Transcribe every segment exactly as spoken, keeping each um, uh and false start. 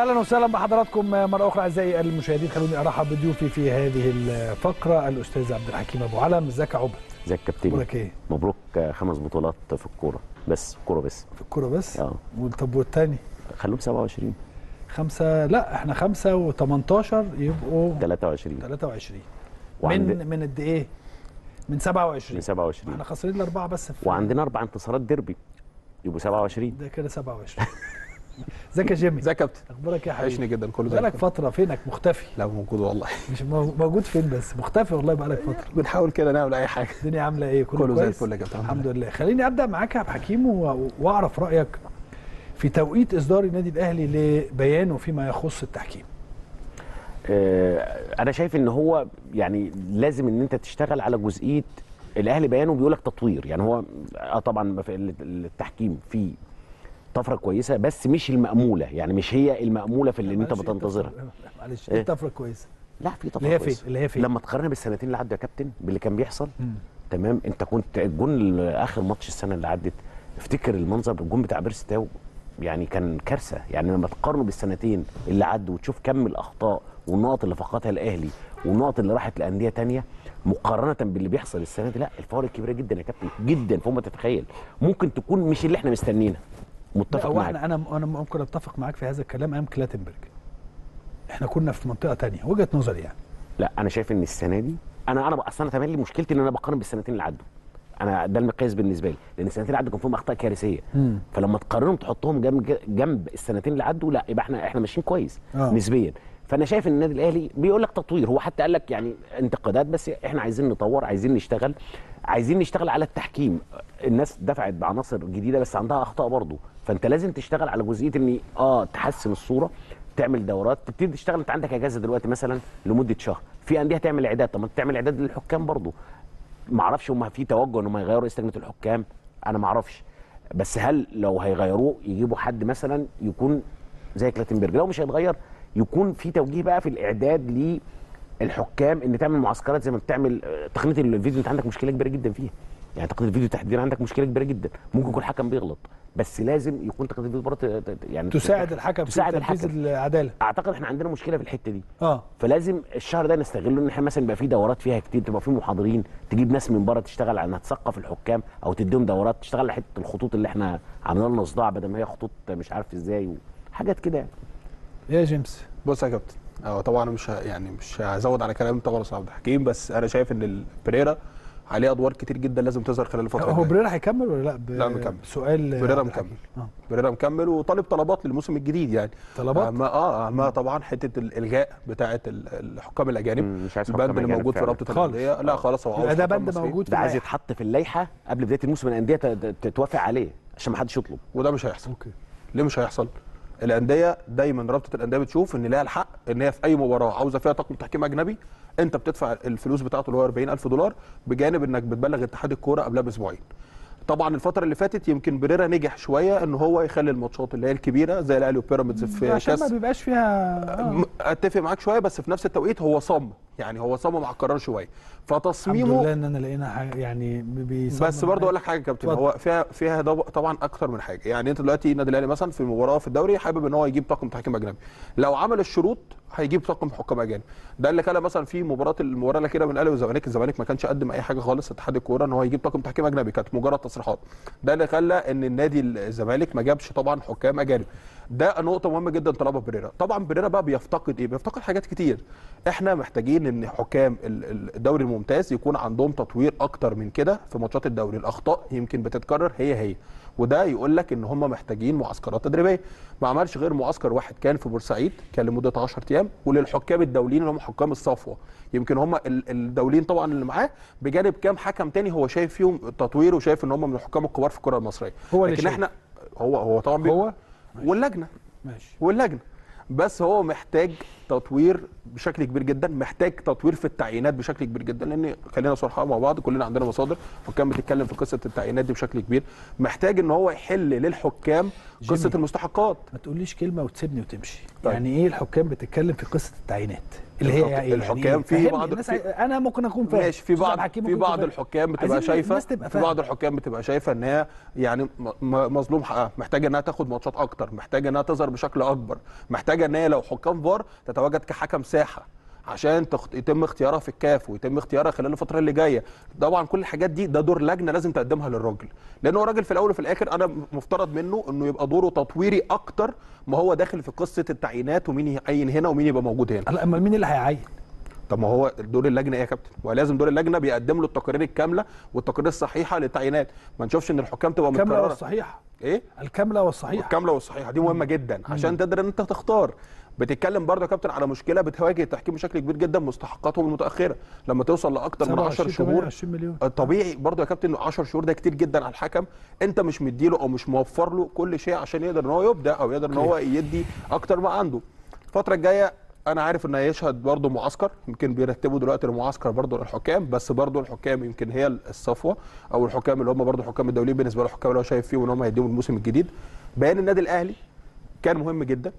اهلا وسهلا بحضراتكم مره اخرى اعزائي المشاهدين. خلوني ارحب بضيوفي في هذه الفقره الاستاذ عبد الحكيم ابو علم. ازيك يا عبد؟ ازيك يا كابتن؟ بقولك ايه؟ مبروك خمس بطولات في الكوره بس، الكوره بس. في الكوره بس؟ اه. طب والثاني؟ خلوهم سبعة وعشرين. خمسه؟ لا احنا خمسه وتمنتاشر يبقوا تلاتة وعشرين. تلاتة وعشرين من من قد ايه؟ من سبعة وعشرين. من سبعة وعشرين احنا خسرين الاربعه بس في وعندنا اربع انتصارات ديربي يبقوا سبعة وعشرين. ده كده سبعة وعشرين. ازيك يا جيمي؟ ازيك يا كابتن؟ اخبارك يا حبيبي؟ وحشني جدا. كله بقالك فترة، فينك مختفي؟ لا موجود والله. مش موجود فين بس؟ مختفي والله بقالك فترة. بنحاول كده نعمل أي حاجة. الدنيا عاملة إيه؟ كله, كله زي الفل يا كابتن. الحمد لله. خليني أبدأ معاك يا عبد الحكيم وأعرف رأيك في توقيت إصدار النادي الأهلي لبيانه فيما يخص التحكيم. آه أنا شايف إن هو يعني لازم إن أنت تشتغل على جزئية الأهلي. بيانه بيقول لك تطوير، يعني هو آه طبعًا التحكيم فيه طفره كويسه بس مش المأموله، يعني مش هي المأموله في اللي انت بتنتظرها. معلش ايه طفره كويسه؟ لا في طفره كويسه اللي هي فين؟ لما تقارنها بالسنتين اللي عدوا يا كابتن باللي كان بيحصل. مم. تمام. انت كنت الجون اخر ماتش السنه اللي عدت، افتكر المنظر بالجون بتاع بيرستاو، يعني كان كارثه. يعني لما تقارنه بالسنتين اللي عدوا وتشوف كم الاخطاء والنقط اللي فقدها الاهلي والنقط اللي راحت لانديه ثانيه مقارنه باللي بيحصل السنه دي، لا الفوارق كبيره جدا يا كابتن جدا فوق ما تتخيل. ممكن تكون مش اللي احنا مستنيينها. متفق معاك. انا انا ممكن اتفق معاك في هذا الكلام ايام كلاتنبرج. احنا كنا في منطقه ثانيه، وجهه نظري يعني. لا انا شايف ان السنه دي انا انا اصل انا تملي مشكلتي ان انا بقارن بالسنتين اللي عدوا. انا ده المقياس بالنسبه لي، لان السنتين اللي عدوا كان فيهم اخطاء كارثيه. مم. فلما تقارنهم تحطهم جنب جنب السنتين اللي عدوا، لا يبقى احنا احنا ماشيين كويس. آه. نسبيا. فانا شايف ان النادي الاهلي بيقول لك تطوير، هو حتى قال لك يعني انتقادات بس احنا عايزين نطور، عايزين نشتغل، عايزين نشتغل على التحكيم. الناس دفعت بعناصر جديده بس عندها اخطاء برضه، فانت لازم تشتغل على جزئيه ان اه تحسن الصوره، تعمل دورات، تبتدي تشتغل. انت عندك اجازه دلوقتي مثلا لمده شهر، في انديه تعمل اعداد. طب ما انت تعمل اعداد للحكام برضه. ما اعرفش هم في توجه ان هم يغيروا لجنه الحكام، انا ما اعرفش، بس هل لو هيغيروه يجيبوا حد مثلا يكون زي كلاتنبرج؟ لو مش هيتغير يكون في توجيه بقى في الاعداد للحكام، ان تعمل معسكرات زي ما بتعمل تقنيه الفيديو. انت عندك مشكله كبيره جدا فيها، يعني تقنيه الفيديو تحديدا عندك مشكله كبيره جدا. ممكن يكون حكم بيغلط بس لازم يكون تقنيه الفيديو برضه يعني تساعد الحكم في تنفيذ العداله. اعتقد احنا عندنا مشكله في الحته دي. اه فلازم الشهر ده نستغله، ان احنا مثلا يبقى في دورات فيها كتير، تبقى في محاضرين، تجيب ناس من بره تشتغل على انها تثقف الحكام او تديهم دورات، تشتغل على حته الخطوط اللي احنا عاملين لنا صداع بدل ما هي خطوط مش عارف ازاي وحاجات كده. يا جيمس بص يا كابتن، اه طبعا مش يعني مش هزود على كلام طبعا استاذ عبد الحكيم، بس انا شايف ان بريرا عليه ادوار كتير جدا لازم تظهر خلال الفتره. هو بريرا هيكمل ولا لا؟ ب... لا مكمل. سؤال بريرا مكمل. آه. بريرا مكمل وطالب طلبات للموسم الجديد يعني. طلبات؟ اما اه اما طبعا حته الالغاء بتاعه الحكام الاجانب. مش عايز البند اللي موجود في رابطه الانديه. لا خلاص هو عاوز ده بند موجود، ده عايز يتحط في اللائحه قبل بدايه الموسم الانديه تتوافق عليه عشان ما حدش يطلب، وده مش هيحصل. اوكي. ليه مش هيحصل؟ الانديه دايما رابطه الانديه بتشوف ان لها الحق ان هي في اي مباراه عاوزه فيها طاقم تحكيم اجنبي انت بتدفع الفلوس بتاعته اللي هو اربعين الف دولار، بجانب انك بتبلغ اتحاد الكوره قبلها باسبوعين. طبعا الفتره اللي فاتت يمكن بريرا نجح شويه ان هو يخلي الماتشات اللي هي الكبيره زي الاهلي وبيراميدز في كاس، عشان ما بيبقاش فيها. اتفق معاك شويه، بس في نفس التوقيت هو صمم، يعني هو صمم على القرار شويه. فتصميمه الحمد لله اننا لقينا يعني بيصمم. بس برضه اقول لك حاجه يا كابتن، هو فيها فيها طبعا اكتر من حاجه. يعني انت دلوقتي النادي الاهلي مثلا في مباراه في الدوري حابب ان هو يجيب طاقم تحكيم اجنبي، لو عمل الشروط هيجيب طاقم حكام اجانب. ده اللي كان مثلا في مباراه المباراه اللي كده من الاهلي والزمالك، الزمالك ما كانش قدم اي حاجه خالص اتحاد الكوره ان هو يجيب طاقم تحكيم اجنبي، كانت مجرد تصريحات. ده اللي خلى ان النادي الزمالك ما جابش طبعا حكام اجانب. ده نقطه مهمه جدا طلبها بريرا. طبعا بريرا بقى بيفتقد ايه؟ بيفتقد حاجات كتير. احنا محتاجين ان حكام الدوري الممتاز يكون عندهم تطوير اكتر من كده في ماتشات الدوري. الاخطاء يمكن بتتكرر هي هي، وده يقول لك ان هم محتاجين معسكرات تدريبيه. ما عملش غير معسكر واحد كان في بورسعيد، كان لمده عشرة ايام، وللحكام الدوليين اللي هم حكام الصفوه، يمكن هم الدوليين طبعا اللي معاه، بجانب كام حكم تاني هو شايف فيهم تطوير وشايف ان هم من الحكام الكبار في الكره المصريه. هو لكن احنا هو هو طبعا هو واللجنه ماشي واللجنه، بس هو محتاج تطوير بشكل كبير جدا، محتاج تطوير في التعيينات بشكل كبير جدا، لان خلينا صرحاء مع بعض كلنا عندنا مصادر حكام بتتكلم في قصه التعيينات دي بشكل كبير. محتاج ان هو يحل للحكام قصه المستحقات. ما تقوليش كلمه وتسيبني وتمشي. طيب. يعني ايه الحكام بتتكلم في قصه التعيينات اللي هي يعني الحكام في بعض الناس، انا ممكن اكون فاهم ماشي، في بعض في بعض الحكام بتبقى شايفه في بعض الحكام بتبقى شايفه ان هي يعني مظلوم حقها، محتاجه انها تاخد ماتشات اكتر، محتاجه انها تظهر بشكل اكبر، محتاجه ان هي لو حكام فار تتواجد كحكم ساحه عشان يتم اختيارها في الكاف ويتم اختيارها خلال الفتره اللي جايه. طبعا كل الحاجات دي ده دور لجنه لازم تقدمها للراجل، لان هو راجل في الاول وفي الاخر. انا مفترض منه انه يبقى دوره تطويري اكتر ما هو داخل في قصه التعيينات ومين يعين هنا ومين يبقى موجود هنا. لا، امال مين اللي هيعين؟ طب ما هو دور اللجنه ايه يا كابتن؟ ولازم دور اللجنه بيقدم له التقارير الكامله والتقارير الصحيحه للتعيينات. ما نشوفش ان الحكام تبقى متكرره. الكامله والصحيحه ايه؟ الكامله والصحيحه الكامله والصحيحه دي مهمه جدا عشان تقدر ان انت تختار. بتتكلم برضه يا كابتن على مشكله بتواجه التحكيم بشكل كبير جدا، مستحقاتهم المتاخره لما توصل لاكثر من عشرة شهور. طبيعي برضه يا كابتن عشرة شهور ده كتير جدا على الحكم، انت مش مديله او مش موفر له كل شيء عشان يقدر ان هو يبدا او يقدر ان هو يدي اكتر ما عنده. الفتره الجايه انا عارف ان هيشهد برضه معسكر، يمكن بيرتبوا دلوقتي المعسكر برضه للحكام، بس برضه الحكام يمكن هي الصفوه او الحكام اللي هم برضه الحكام الدوليين بالنسبه للحكام اللي هو شايف فيهم ان هم هيديهم الموسم الجديد. بيان النادي الاهلي كان مهم جدا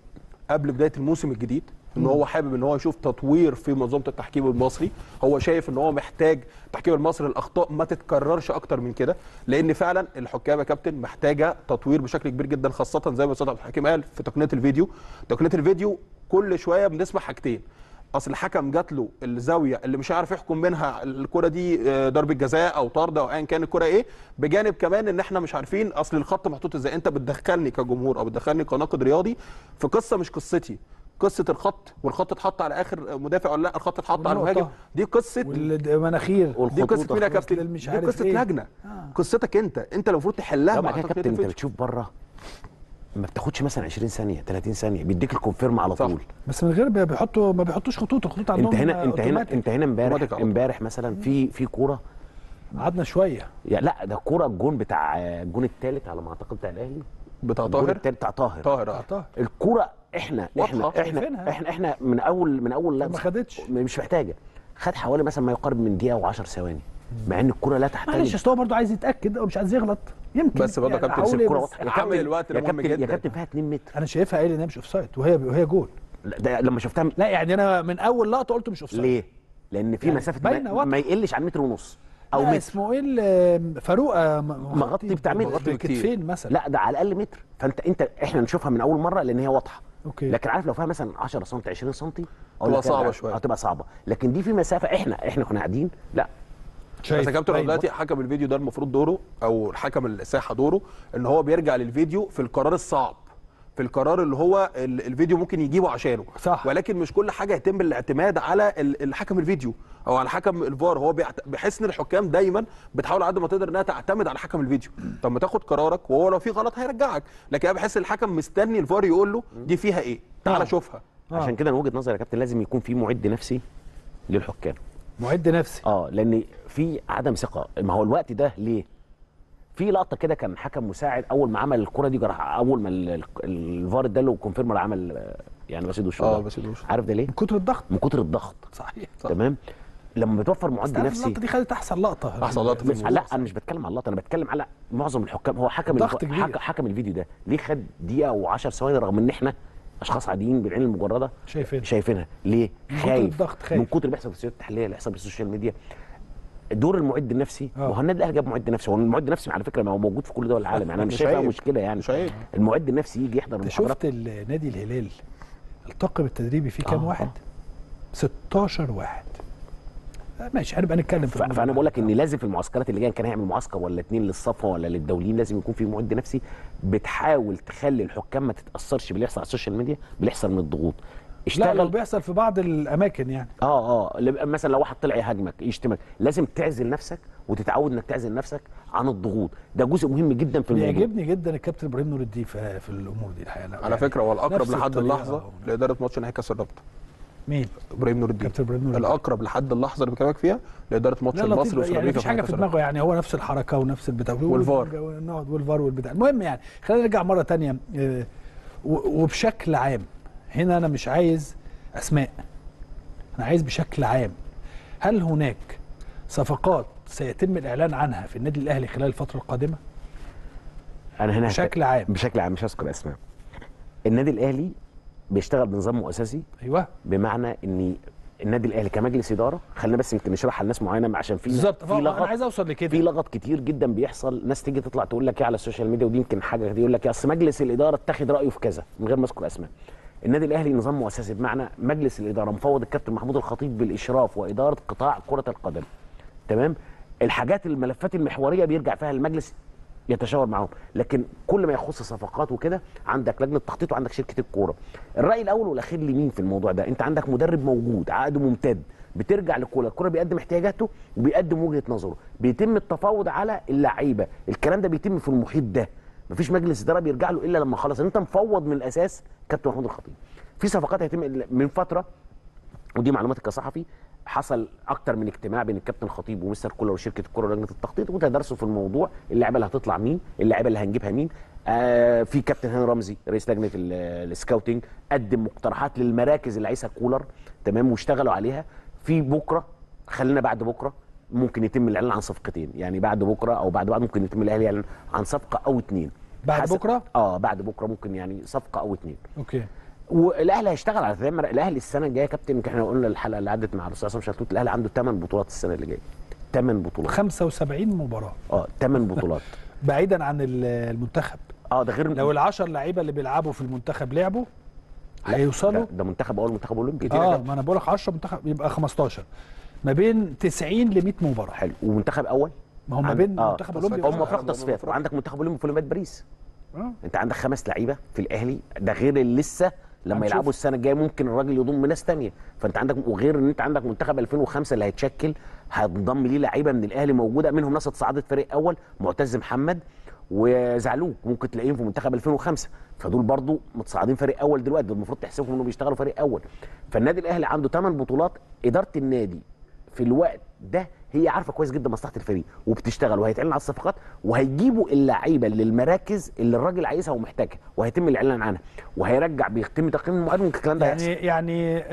قبل بدايه الموسم الجديد ان هو حابب ان هو يشوف تطوير في منظومه التحكيم المصري. هو شايف ان هو محتاج التحكيم المصري الاخطاء ما تتكررش اكتر من كده، لان فعلا الحكام يا كابتن محتاجه تطوير بشكل كبير جدا، خاصه زي ما استاذ عبد الحكيم قال في تقنيه الفيديو. تقنيه الفيديو كل شويه بنسمع حاجتين، اصل الحكم جات له الزاويه اللي مش عارف يحكم منها الكره دي ضربه جزاء او طرد او ايا كان الكره ايه، بجانب كمان ان احنا مش عارفين اصل الخط محطوط ازاي. انت بتدخلني كجمهور او بتدخلني كناقد رياضي في قصه مش قصتي، قصه الخط والخط اتحط على اخر مدافع ولا لا، الخط اتحط على المهاجم، دي قصه والمناخير، دي قصه مين يا كابتن؟ دي قصه لجنه. آه. قصتك انت، انت المفروض تحلها مع كابتن. انت بتشوف بره ما بتاخدش مثلا عشرين ثانيه ثلاثين ثانيه، بيديك الكونفيرم على طول. بس من غير بيحطوا ما بيحطوش خطوط، الخطوط عندهم. انت هنا انت هنا انت هنا امبارح امبارح مثلا في في كوره قعدنا شويه، لا ده كوره الجون بتاع الجون الثالث على ما اعتقد بتاع الاهلي، بتاع طاهر بتاع طاهر طاهر طاهر الكوره احنا احنا احنا احنا احنا من اول من اول ما خدتش، مش محتاجه، خد حوالي مثلا ما يقارب من دقيقه وعشر ثواني، مع ان الكوره لا تحتاج. معلش، اصل هو برضه عايز يتاكد ومش عايز يغلط يمكن، بس برضه يعني كابتن الكوره واضحه. الكابتن الوقت مهم جدا يا كابتن، فيها اتنين متر انا شايفها قايل انها مش اوف سايد، وهي وهي جول. ده لما شفتها م... لا يعني انا من اول لقطه قلت مش اوف سايد. ليه؟ لان في يعني مسافه ما, ما يقلش عن متر ونص او متر. اسمه ايه فاروق مغطي بتاع متر كتفين مثلا، لا ده على الاقل متر. فانت انت احنا نشوفها من اول مره لان هي واضحه. أوكي. لكن عارف لو فيها مثلا عشرة سم عشرين سم هتبقى صعبه شويه، هتبقى صعبه. لكن دي في مسافه احنا احنا كنا قاعدين. لا بس يا كابتن دلوقتي حكم الفيديو ده المفروض دوره، او الحكم الساحه دوره ان هو بيرجع للفيديو في القرار الصعب، في القرار اللي هو الفيديو ممكن يجيبه عشانه. صح. ولكن مش كل حاجه يتم الاعتماد على الحكم الفيديو او على حكم الفار. هو بحيث ان الحكام دايما بتحاول على قد ما تقدر انها تعتمد على حكم الفيديو. طب ما تاخد قرارك، وهو لو في غلط هيرجعك، لكن انا بحس الحكم مستني الفار يقول له دي فيها ايه، تعالى شوفها. آه. عشان كده من وجهه نظري يا كابتن لازم يكون في معد نفسي للحكام. معد نفسي اه لان في عدم ثقه. ما هو الوقت ده ليه؟ في لقطه كده كان حكم مساعد اول ما عمل الكره دي جرح، اول ما الفار اداله كونفيرم عمل يعني بسيط وشوط. اه بسيط وشوط. عارف ده ليه؟ من كتر الضغط. من كتر الضغط. صحيح. تمام. لما بتوفر معد نفسي. اللقطه دي خدت احسن لقطه. احسن لقطه في الموضوع. لا انا مش بتكلم على اللقطه، انا بتكلم على معظم الحكام. هو حكم ضغط الف... حك... حكم الفيديو ده ليه خد دقيقه وعشر ثواني رغم ان احنا اشخاص عاديين بالعين المجرده شايفين. شايفينها ليه؟ خايف من كتر اللي بيحصل في السياسات التحليليه اللي بيحصل في السوشيال ميديا. دور المعد النفسي. ما هو النادي الاهلي جاب معد نفسي. هو المعد النفسي على فكره ما هو موجود في كل دول العالم، يعني انا مش شايفها مشكله. يعني شايف المعد النفسي يجي يحضر المحاضرات. شفت النادي الهلال الطاقم التدريبي فيه كام؟ آه. واحد ستاشر واحد. ماشي، هنبقى نتكلم في فانا بقول لك ان لازم في المعسكرات اللي جايه كان هيعمل معسكر ولا اتنين للصفوه ولا للدوليين، لازم يكون في معد نفسي بتحاول تخلي الحكام ما تتاثرش باللي بيحصل على السوشيال ميديا، بيحصل من الضغوط. لا لو بيحصل في بعض الاماكن يعني اه اه مثلا لو واحد طلع يهاجمك يشتمك، لازم تعزل نفسك وتتعود انك تعزل نفسك عن الضغوط. ده جزء مهم جدا في الموضوع. بيعجبني جدا الكابتن ابراهيم نور الدين في, في الامور دي الحقيقه. على يعني فكره هو الاقرب لحد اللحظه لاداره ماتش نهائي كاس الرابطه. مين؟ ابراهيم نور الدين. كابتن ابراهيم نور الدين الاقرب لحد اللحظه اللي بكلمك فيها لاداره ماتش المصري وسوبر امريكا. مفيش حاجه في دماغه يعني، هو نفس الحركه ونفس البتاع والفار نقعد والفار والبتاع. المهم يعني خلينا نرجع مره ثانيه. وبشكل عام هنا انا مش عايز اسماء. انا عايز بشكل عام، هل هناك صفقات سيتم الاعلان عنها في النادي الاهلي خلال الفتره القادمه؟ انا هنا بشكل عام بشكل عام مش هذكر اسماء. النادي الاهلي بيشتغل بنظام مؤسسي. ايوه، بمعنى ان النادي الاهلي كمجلس اداره، خلينا بس يمكن نشرحها لناس معينه عشان في بالظبط انا عايز اوصل لكده. في لغط كتير جدا بيحصل، ناس تيجي تطلع تقول لك ايه على السوشيال ميديا، ودي يمكن حاجه دي يقول لك اصل مجلس الاداره اتخذ رايه في كذا، من غير ما اذكر اسماء. النادي الاهلي نظام مؤسسي، بمعنى مجلس الاداره مفوض الكابتن محمود الخطيب بالاشراف واداره قطاع كره القدم. تمام؟ الحاجات الملفات المحوريه بيرجع فيها المجلس يتشاور معاهم، لكن كل ما يخص صفقات وكده عندك لجنه تخطيط وعندك شركه الكوره. الراي الاول والاخير لمين في الموضوع ده؟ انت عندك مدرب موجود عقده ممتد، بترجع للكوره، الكوره بيقدم احتياجاته وبيقدم وجهه نظره، بيتم التفاوض على اللعيبه، الكلام ده بيتم في المحيط ده، مفيش مجلس اداره بيرجع له الا لما خلاص انت مفوض من الاساس. كابتن محمود الخطيب في صفقات هيتم من فتره، ودي معلوماتي كصحفي، حصل اكتر من اجتماع بين الكابتن خطيب ومستر كولر وشركه الكوره ولجنه التخطيط، وتدرسوا في الموضوع اللعيبه اللي هتطلع مين، اللعيبه اللي هنجيبها مين. آه في كابتن هاني رمزي رئيس لجنه السكاوتنج قدم مقترحات للمراكز اللي عايزها كولر، تمام، واشتغلوا عليها. في بكره، خلينا بعد بكره ممكن يتم الاعلان عن صفقتين، يعني بعد بكره او بعد بعد ممكن يتم الاهلي يعلن عن صفقه او اتنين. بعد بكره؟ اه بعد بكره ممكن يعني صفقه او اتنين. اوكي. والاهلي هيشتغل على تدعيم الاهلي السنه الجايه. يا كابتن احنا قلنا الحلقه اللي عدت مع الاستاذ عصام شلتوت، الاهلي عنده ثمان بطولات السنه اللي جايه، ثمان بطولات، خمسة وسبعين مباراه. اه ثمان بطولات بعيدا عن المنتخب. اه ده غير لو العشر لعيبه اللي بيلعبوا في المنتخب لعبوا هيوصلوا. ده منتخب اول منتخب اولمبي. اه ما انا بقول لك عشرة منتخب يبقى خمستاشر، ما بين تسعين ل مية مباراه. حلو. ومنتخب اول، ما هم ما بين آه. منتخب اولمبي هم فرق تصفيات، وعندك منتخب اولمبي في اولمبياد باريس. آه. انت عندك خمس لعيبه في الاهلي، ده غير اللي لسه لما يلعبوا السنه الجايه ممكن الراجل يضم ناس ثانيه، فانت عندك، وغير ان انت عندك منتخب ألفين وخمسة اللي هيتشكل هتنضم ليه لعيبه من الاهلي موجوده، منهم ناس اتصعدت فريق اول، معتز محمد وزعلوك ممكن تلاقيهم في منتخب ألفين وخمسة، فدول برضو متصعدين فريق اول دلوقتي، دول المفروض تحسبهم انهم بيشتغلوا فريق اول. فالنادي الاهلي عنده ثمان بطولات، اداره النادي في الوقت ده هي عارفه كويس جدا مصلحه الفريق وبتشتغل، وهيتعلن على الصفقات وهيجيبوا اللعيبه للمراكز اللي الراجل عايزها ومحتاجها، وهيتم الاعلان عنها، وهيرجع بيتم تقييم المقابل والكلام ده. يعني يعني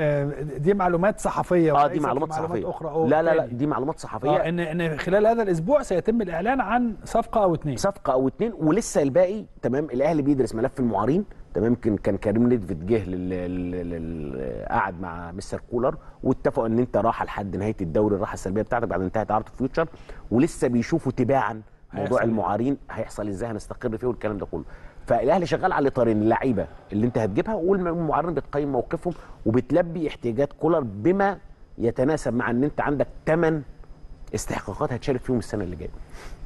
دي معلومات صحفيه؟ اه دي معلومات صحفيه. أخرى لا لا لا دي معلومات صحفيه. اه ان ان خلال هذا الاسبوع سيتم الاعلان عن صفقه او اثنين. صفقه او اثنين ولسه الباقي. تمام. الاهلي بيدرس ملف المعارين. تمام. كان كريم ليفت جه قعد مع مستر كولر واتفقوا ان انت راحه لحد نهايه الدوري، الراحه السلبيه بتاعتك بعد انتهت عرض فيوتشر، ولسه بيشوفوا تباعا موضوع المعارين هيحصل ازاي، هنستقر فيه والكلام ده كله. فالاهلي شغال على اطارين، اللعيبه اللي انت هتجيبها والمعارين بتقيم موقفهم وبتلبي احتياجات كولر بما يتناسب مع ان انت عندك ثمان استحقاقات هتشارك فيهم السنه اللي جايه.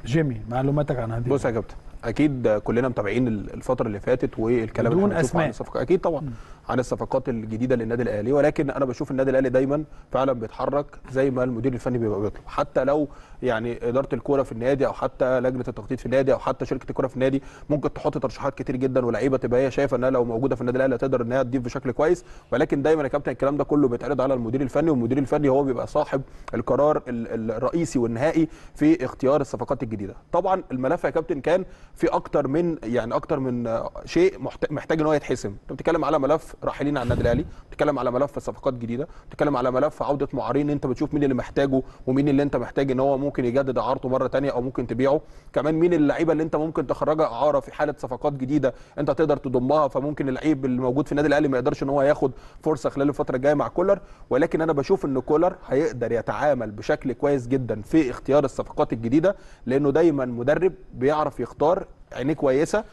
جيمي معلوماتك عن هذه؟ بص يا كابتن، اكيد كلنا متابعين الفتره اللي فاتت والكلام اللي احنا بنشوفه عن الصفقات، اكيد طبعا م. عن الصفقات الجديده للنادي الاهلي، ولكن انا بشوف النادي الاهلي دايما فعلا بيتحرك زي ما المدير الفني بيبقى بيطلب، حتى لو يعني اداره الكوره في النادي او حتى لجنه التخطيط في النادي او حتى شركه الكوره في النادي ممكن تحط ترشيحات كتير جدا ولاعيبه تبقى هي شايفه انها لو موجوده في النادي الاهلي هتقدر ان هي تضيف بشكل كويس، ولكن دايما يا كابتن الكلام ده كله بيتعرض على المدير الفني، والمدير الفني هو بيبقى صاحب القرار الرئيسي والنهائي في اختيار الصفقات الجديده. طبعا الملف يا كابتن كان في اكتر من يعني اكتر من شيء محتاج ان هو يتحسم. انت بتتكلم على ملف راحلين عن النادي الاهلي، بتتكلم على ملف الصفقات الجديده، بتتكلم على ملف عوده معارين، انت بتشوف مين اللي محتاجه ومين اللي انت محتاج ان هو ممكن يجدد اعارته مره ثانيه او ممكن تبيعه، كمان مين اللعيبه اللي انت ممكن تخرجها اعاره في حاله صفقات جديده انت تقدر تضمها، فممكن اللعيب اللي موجود في النادي الاهلي ما يقدرش ان هو ياخد فرصه خلال الفتره الجايه مع كولر. ولكن انا بشوف ان كولر هيقدر يتعامل بشكل كويس جدا في اختيار الصفقات الجديده، لانه دايما مدرب بيعرف يختار عينيه كويسه.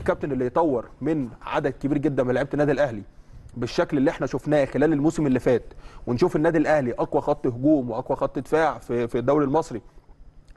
الكابتن اللي يطور من عدد كبير جدا من لعيبه النادي الاهلي بالشكل اللي احنا شفناه خلال الموسم اللي فات، ونشوف النادي الاهلي اقوى خط هجوم واقوى خط دفاع في في الدوري المصري،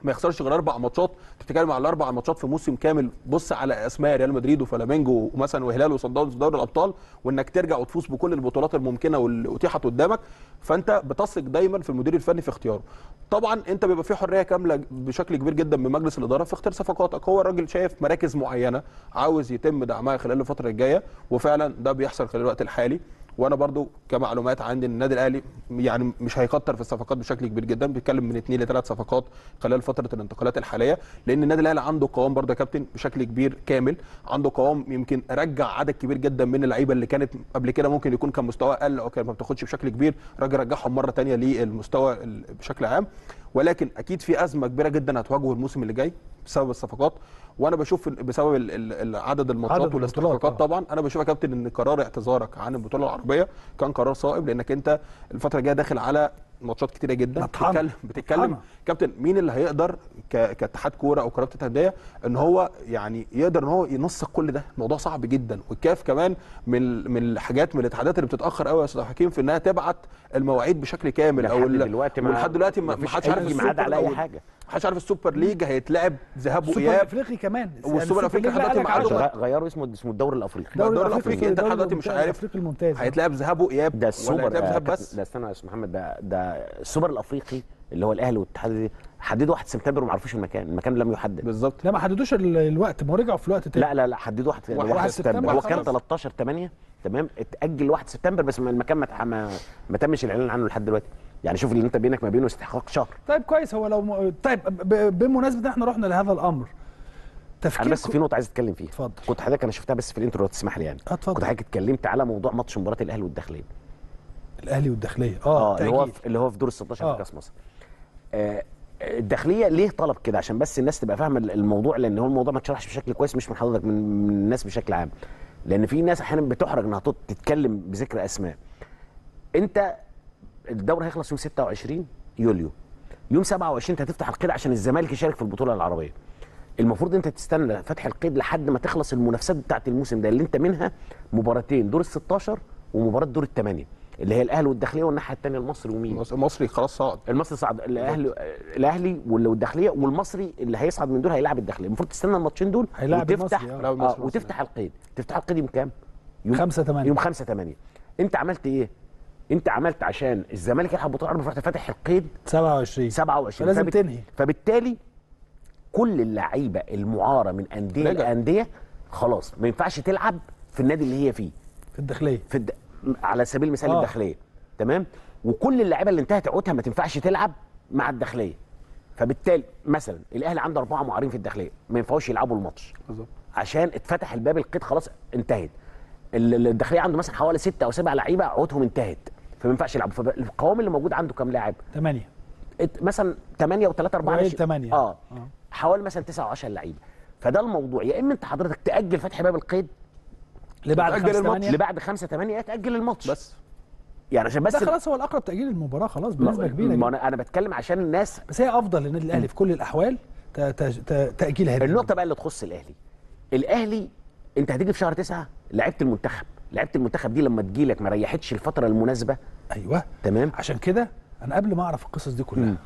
ما يخسرش غير اربع ماتشات. بتتكلم على الاربع ماتشات في موسم كامل، بص على اسماء ريال مدريد وفلامينجو ومثلا وهلال وصن داونز في دوري الابطال، وانك ترجع وتفوز بكل البطولات الممكنه واللي اتيحت قدامك، فانت بتثق دايما في المدير الفني في اختياره. طبعا انت بيبقى في حريه كامله بشكل كبير جدا من مجلس الاداره في اختيار صفقاتك، هو الراجل شايف مراكز معينه عاوز يتم دعمها خلال الفتره الجايه، وفعلا ده بيحصل خلال الوقت الحالي. وانا برضو كمعلومات عندي النادي الاهلي يعني مش هيكتر في الصفقات بشكل كبير جدا، بيتكلم من اثنين لثلاث صفقات خلال فتره الانتقالات الحاليه، لان النادي الاهلي عنده قوام برضو يا كابتن بشكل كبير كامل، عنده قوام يمكن رجع عدد كبير جدا من اللعيبه اللي كانت قبل كده ممكن يكون كان مستوى اقل او كان ما بتاخدش بشكل كبير، راجل رجعهم مره ثانيه للمستوى بشكل عام. ولكن اكيد في ازمه كبيره جدا هتواجهه الموسم اللي جاي بسبب الصفقات، وانا بشوف بسبب عدد الماتشات والاستحقاقات طبعا. انا بشوف يا كابتن ان قرار اعتذارك عن البطوله العربيه كان قرار صائب، لانك انت الفتره الجايه داخل على ماتشات كتيره جدا بتتكلم بتتكلم كابتن مين اللي هيقدر كاتحاد كوره او كرابه التهديه ان هو يعني يقدر ان هو ينسق كل ده؟ الموضوع صعب جدا. والكاف كمان من من الحاجات من الاتحادات اللي بتتاخر قوي يا استاذ حكيم في انها تبعت المواعيد بشكل كامل، او لحد دلوقتي ما حدش عارف الميعاد على اي حاجه، محدش عارف السوبر ليج هيتلعب ذهاب واياب، السوبر الافريقي كمان، والسوبر الافريقي دلوقتي معاه غيروا اسمه اسمه الدوري الافريقي، الدوري الافريقي انت دلوقتي مش عارف هيتلعب ذهاب واياب ده السوبر ذهاب بس. ده استنى يا استاذ محمد، ده ده السوبر الافريقي اللي هو الاهلي والاتحاد حددوا واحد سبتمبر وما عرفوش المكان، المكان لم يحدد بالظبط. لا ما حددوش الوقت، ما رجعوا في الوقت تاني. لا لا لا حددوا واحد سبتمبر، هو كان تلتاشر تمانية تمام، اتاجل واحد سبتمبر بس المكان ما ما تمش الاعلان عنه لحد دلوقتي. يعني شوف اللي انت بينك ما بينه استحقاق شهر. طيب كويس. هو لو م... طيب بمناسبه احنا رحنا لهذا الامر تفكير، انا بس في نقطه عايز اتكلم فيها. اتفضل. كنت حضرتك انا شفتها بس في الانترو لو تسمح لي يعني. اتفضل. كنت حضرتك اتكلمت على موضوع ماتش مباراه الاهلي والداخليه. الاهلي والداخليه اه, آه اللي هو في... اللي هو في دور الستاشر آه. في كاس مصر. آه الداخليه ليه طلب كده؟ عشان بس الناس تبقى فاهمه الموضوع، لان هو الموضوع ما اتشرحش بشكل كويس مش من حضرتك، من الناس بشكل عام. لان في ناس احيانا بتحرج انها تتكلم بذكر اسماء. انت الدوري هيخلص يوم ستة وعشرين يوليو، يوم سبعة وعشرين انت هتفتح القيد عشان الزمالك يشارك في البطوله العربيه. المفروض انت تستنى فتح القيد لحد ما تخلص المنافسات بتاعه الموسم ده، اللي انت منها مباراتين دور الستاشر ومباراه دور الثمانيه اللي هي الاهلي والداخليه، والناحيه الثانيه المصري. ومين المصري؟ خلاص صعد المصري، صعد الاهلي، الاهلي والداخليه، والمصري اللي هيصعد من دول هيلاعب الداخليه. المفروض تستنى الماتشين دول وتفتح آه وتفتح القيد. تفتح القيد يوم كام؟ يوم خمسة تمانية. يوم خمسة تمانية انت عملت ايه؟ انت عملت عشان الزمالك يلعب بطوله عربي، فرحت فاتح القيد سبعة وعشرين سبعة وعشرين، لازم فبت... تنهي. فبالتالي كل اللعيبه المعاره من انديه لانديه خلاص ما ينفعش تلعب في النادي اللي هي فيه، في الداخليه، في الد... على سبيل المثال آه. الداخليه تمام. وكل اللعيبه اللي انتهت عقودها ما تنفعش تلعب مع الداخليه. فبالتالي مثلا الاهلي عنده اربعه معارين في الداخليه ما ينفعوش يلعبوا الماتش بالظبط، عشان اتفتح الباب، القيد خلاص انتهت. الداخليه عنده مثلا حوالي ستة او سبعة لعيبه عقودهم انتهت فما ينفعش يلعبوا. فالقوام اللي موجود عنده كام لاعب؟ ثمانية مثلا، ثمانية وثلاثة أربعة ثمانية اه حوالي مثلا تسعة وعشرة لعيبه. فده الموضوع، يا اما انت حضرتك تاجل فتح باب القيد لبعد خمسة تمانية، لبعد خمسة تمانية تاجل الماتش بس، يعني عشان بس ده خلاص هو الاقرب تاجيل المباراه خلاص بنسبه كبيره. ما انا انا بتكلم عشان الناس، بس هي افضل للنادي الاهلي في كل الاحوال تاجيل هذه النقطه. بقى اللي تخص الاهلي، الاهلي انت هتيجي في شهر تسعة لعيبه المنتخب، لعيبه المنتخب دي لما تجي لك ما ريحتش الفتره المناسبه. ايوه تمام. عشان كده انا قبل ما اعرف القصص دي كلها مم.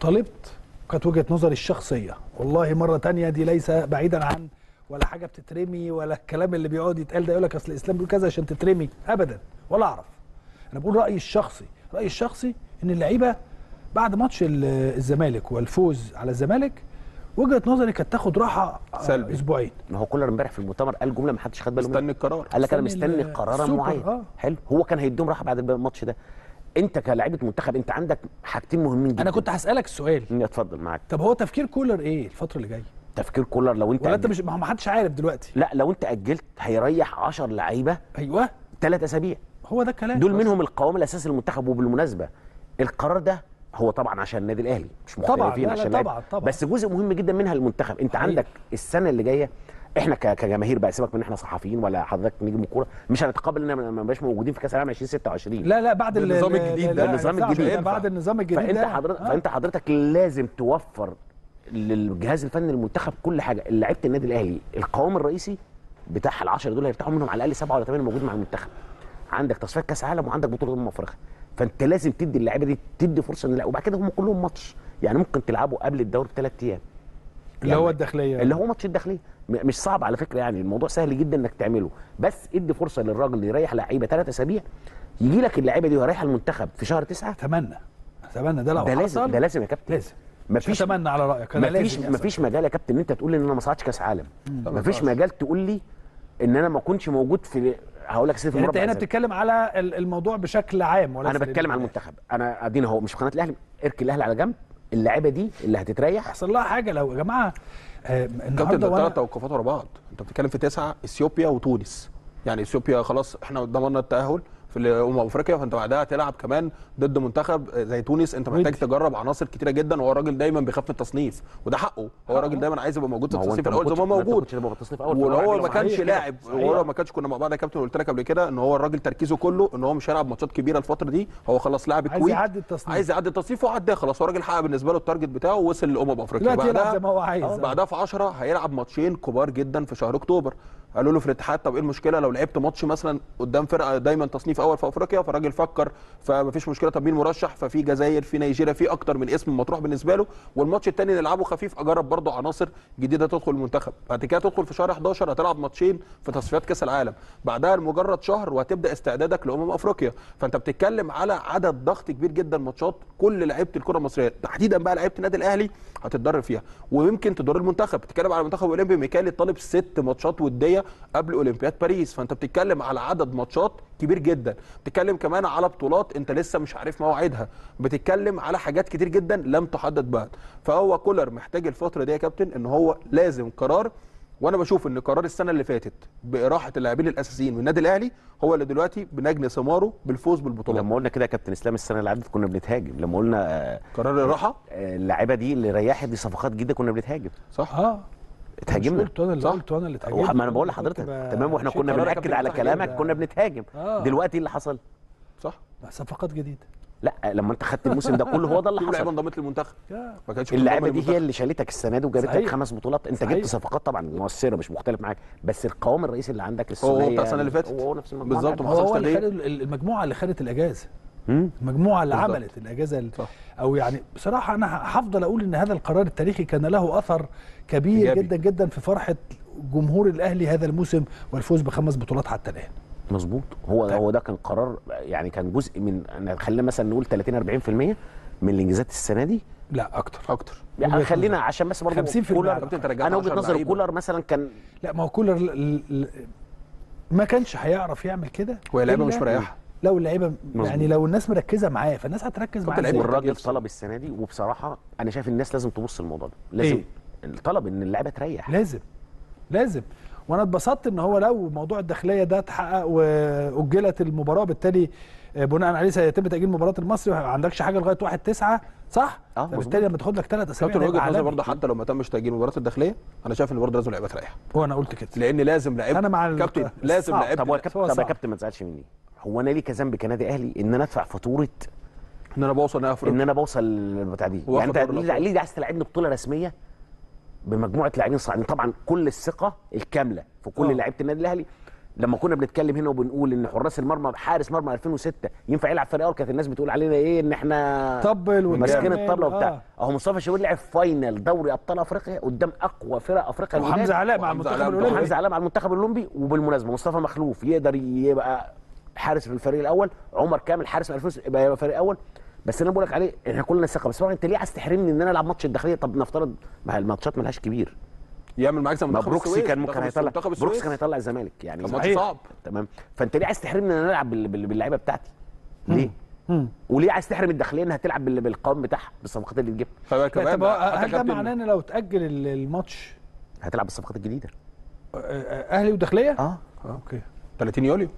طالبت، كانت وجهه نظري الشخصيه والله مره ثانيه، دي ليس بعيدا عن ولا حاجه بتترمي ولا الكلام اللي بيقعد يتقال ده يقول لك اصل الاسلام بيقول كذا عشان تترمي، ابدا ولا اعرف. انا بقول رايي الشخصي، رايي الشخصي ان اللعيبه بعد ماتش الزمالك والفوز على الزمالك وجهه نظري كانت تاخد راحه سلبي اسبوعين. ما هو كولر امبارح في المؤتمر قال جمله ما حدش خد باله منها، مستني القرار، قال لك انا مستني قرار معين آه. حلو. هو كان هيديهم راحه بعد الماتش ده. انت كلاعيبه منتخب انت عندك حاجتين مهمين جدا. انا كنت هسالك السؤال. اتفضل معاك. طب هو تفكير كولر ايه الفتره اللي جايه؟ تفكير كولر لو انت ولا انت مش، ما حدش عارف دلوقتي. لا لو انت اجلت هيريح عشرة لعيبه. ايوه ثلاث اسابيع، هو ده الكلام. دول منهم القوام الاساسي للمنتخب. وبالمناسبه القرار ده هو طبعا عشان النادي الاهلي، مش مختلفين عشان طبعا طبعا، بس جزء مهم جدا منها للمنتخب. انت حقيقي. عندك السنه اللي جايه احنا كجماهير بقى، سيبك من احنا صحفيين ولا حضرتك نجم كوره، مش هنتقبل ان احنا ما نبقاش موجودين في كاس العالم عشرين ستة وعشرين. لا لا بعد النظام الجديد، النظام الجديد بعد النظام الجديد فانت حضرتك آه. فانت حضرتك لازم توفر للجهاز الفني للمنتخب كل حاجه. لعيبه النادي الاهلي القوام الرئيسي بتاع العشرة دول هيرتاحوا منهم على الاقل سبعة ولا ثمانية موجود مع المنتخب. عندك تصفيات كاس عالم وعندك بطوله امم افريقيا، فانت لازم تدي اللعيبه دي تدي فرصه ان، لا وبعد كده هم كلهم ماتش، يعني ممكن تلعبوا قبل الدوري بثلاث ايام اللي يعني هو الداخليه، اللي هو ماتش الداخليه. مش صعب على فكره، يعني الموضوع سهل جدا انك تعمله، بس ادي فرصه للراجل يريح لعيبه ثلاث اسابيع، يجي لك اللعيبه دي ويريح المنتخب في شهر تسعة. اتمنى اتمنى ده لو ده لازم، ده لازم يا كابتن، لازم. مفيش اتمنى على رايك، انا مفيش مفيش مجال يا كابتن ان انت تقول لي ان انا ما صعدتش كاس عالم، مفيش مجال تقول لي ان انا ما كنتش موجود في هقول لك سيف المربع. انت هنا بتتكلم على الموضوع بشكل عام ولا انا بتكلم على المنتخب؟ انا ادينا اهو مش في قناه الاهلي، اركن الاهلي على جنب، اللعيبه دي اللي هتتريح يحصل لها حاجه. لو يا جماعه النهارده كابتن ثلاث توقفات ورا بعض، انت بتتكلم في تسعه اثيوبيا وتونس، يعني اثيوبيا خلاص احنا ضمننا التاهل في الامم الافريقيه، فانت بعدها تلعب كمان ضد منتخب زي تونس، انت محتاج تجرب عناصر كتيره جدا، وهو الراجل دايما بيخاف من التصنيف وده حقه، هو الراجل دايما عايز يبقى موجود في التصنيف الاول زي ما هو موجود، ولو هو ما كانش لاعب ولو ما كانش كنا مع بعض يا كابتن قلت لك قبل كده ان هو الراجل تركيزه كله ان هو مش هيلعب ماتشات كبيره الفتره دي، هو خلاص لاعب كويس عايز يعدي التصنيف عايز يعدي التصنيف وعداه خلاص، هو الراجل حقق بالنسبه له التارجت بتاعه ووصل للامم الافريقيه، بعدها بعدها في عشرة هيلعب ماتشين كبار جدا في شهر اكتوبر. قالوا له في الاتحاد طب ايه المشكله لو لعبت ماتش مثلا قدام فرقه دايما تصنيف اول في افريقيا؟ فالراجل فكر فمفيش مشكله، طب مين مرشح؟ ففي جزائر، في نيجيريا، في اكتر من اسم مطروح بالنسبه له، والماتش الثاني نلعبه خفيف اجرب برضه عناصر جديده تدخل المنتخب، بعد كده تدخل في شهر احد عشر هتلعب ماتشين في تصفيات كاس العالم، بعدها لمجرد شهر وهتبدا استعدادك لامم افريقيا، فانت بتتكلم على عدد ضغط كبير جدا ماتشات كل لعيبه الكره المصريه تحديدا بقى لعيبه النادي الاهلي هتتضرر فيها ويمكن تضر المنتخب. بتتكلم على المنتخب الاولمبي ميكالي طالب ست ماتشات وديه قبل اولمبياد باريس، فانت بتتكلم على عدد ماتشات كبير جدا، بتتكلم كمان على بطولات انت لسه مش عارف مواعيدها، بتتكلم على حاجات كتير جدا لم تحدد بعد. فهو كولر محتاج الفتره دي يا كابتن ان هو لازم قرار، وانا بشوف ان قرار السنه اللي فاتت باراحه اللاعبين الاساسيين من النادي الاهلي هو اللي دلوقتي بنجني ثماره بالفوز بالبطوله. لما قلنا كده يا كابتن اسلام السنه اللي عدت كنا بنتهاجم، لما قلنا قرار الراحه اللاعيبه دي اللي ريحت دي صفقات جديده كنا بنتهاجم، صح؟ اه اتهاجمنا، قلت انا اللي قلت انا اللي اتهاجمت، ما انا بقول لحضرتك تمام، واحنا كنا بنأكد على كلامك كنا بنتهاجم. آه. دلوقتي اللي حصل صح صفقات جديده، لا لما انت خدت الموسم ده كله هو ده اللي حصل، اللعيبه انضمت للمنتخب، ما كانتش اللعيبه دي هي اللي شالتك السنه دي وجابت لك خمس بطولات، انت صحيح. جبت صفقات طبعا مؤثره مش مختلف معاك، بس القوام الرئيسي اللي عندك السنه هو بتاع السنه اللي فاتت، هو نفس المجموعه بالظبط، ما حصلش تغيير. المجموعه اللي خدت الاجازه، المجموعه اللي عملت الاجازه او يعني بصراحه انا هفضل اقول ان هذا القرار التاريخي كان له اثر كبير إيجابي. جدا جدا في فرحه جمهور الاهلي هذا الموسم والفوز بخمس بطولات حتى الان. مظبوط، هو طيب. هو ده كان قرار يعني كان جزء من خلينا مثلا نقول ثلاثين أربعين بالمية من الانجازات السنه دي، لا اكتر اكتر يعني خلينا عشان بس برضه كولر انا وجهه نظري كولر مثلا كان لا ما هو كولر ل... ل... ما كانش هيعرف يعمل كده، هو اللعيبه مش مريحه، لو اللعيبه يعني لو الناس مركزه معاه فالناس هتركز معاه. الراجل طلب السنه دي وبصراحه انا شايف الناس لازم تبص للموضوع ده، لازم إيه؟ الطلب ان اللعيبه تريح، لازم لازم. وانا اتبسطت ان هو لو موضوع الداخليه ده اتحقق واجلت المباراه، بالتالي بناء عليه سيتم تاجيل مباراه المصري، ما عندكش حاجه لغايه واحد تسعة صح؟ اه بالتالي لما تاخد لك ثلاث اسابيع كابتن وجهه نظري برضه حتى لو ما تمش تاجيل مباراه الداخليه انا شايف ان برضه لازم لعيبه تريح، وانا قلت كده لان لازم لعيبه انا مع كابتن لازم لعيبه. طب يا كابتن كابتن ما تزعلش مني، هو انا ليه كذنب كنادي اهلي ان انا ادفع فاتوره ان انا بوصل افريقيا ان انا بوصل للبتاع دي؟ يعني انت ليه عايز تلعبني بطوله رسميه بمجموعه لاعبين صاعدين؟ طبعا كل الثقه الكامله في كل لعيبه النادي الاهلي، لما كنا بنتكلم هنا وبنقول ان حراس المرمى حارس مرمى ألفين وستة ينفع يلعب فريق اول كانت الناس بتقول علينا ايه ان احنا طبل ماسكين الطبله وبتاع. آه. اهو مصطفى الشوبير لعب فاينل دوري ابطال افريقيا قدام اقوى فرق افريقيا، وحمزه علاء مع المنتخب الاولمبي حمزه علاء مع المنتخب الاولمبي، وبالمناسبه مصطفى مخلوف يقدر يبقى حارس في الفريق الاول، عمر كامل حارس في ألفين وستة يبقى يبقى فريق اول. بس انا بقول لك عليه احنا كلنا ثقه، بس انت ليه عايز تحرمني ان انا العب ماتش الداخليه؟ طب نفترض ما الماتشات مالهاش كبير، يعمل معاك زي منتخب بروكسي كان ممكن هيطلع بروكسي كان هيطلع الزمالك يعني ماتش صعب تمام، فانت ليه عايز تحرمني ان انا العب باللعيبه بتاعتي؟ ليه؟ مم. وليه عايز تحرم الداخليه انها تلعب بالقوام بتاعها بالصفقات اللي تجيبها؟ خلي بالك طب هل ده معناه ان لو تاجل الماتش هتلعب بالصفقات الجديده؟ اهلي وداخليه؟ اه اه اوكي ثلاثين يوليو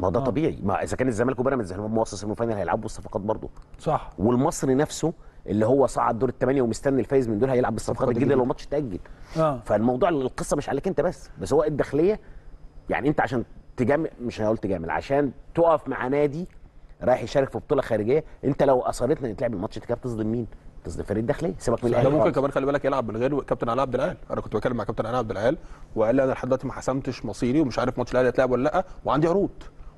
ما ده آه. طبيعي، ما اذا كان الزمالك وبيراميدز هيبقى موصل سيمي هيلعبوا الصفقات برضه صح، والمصري نفسه اللي هو صعد دور الثمانيه ومستني الفايز من دول هيلعب بالصفقات الجديده لو الماتش اتاجل. آه. فالموضوع القصه مش عليك انت بس، بس هو الداخليه يعني انت عشان تجامل مش هقول تجامل عشان تقف مع نادي رايح يشارك في بطوله خارجيه، انت لو اصرتنا نتلعب الماتش انت كده بتصدم مين؟ بتصدم فريق الداخليه، سيبك من الاهلي. ممكن كمان خلي بالك يلعب من غير كابتن علاء عبد العال، انا كنت بكلم مع كابتن علاء عبد العال وقال لي انا لحد دلوقتي ما حسمتش مصيري ومش عارف ماتش الاهلي هيتلعب ولا لا، وعندي عروض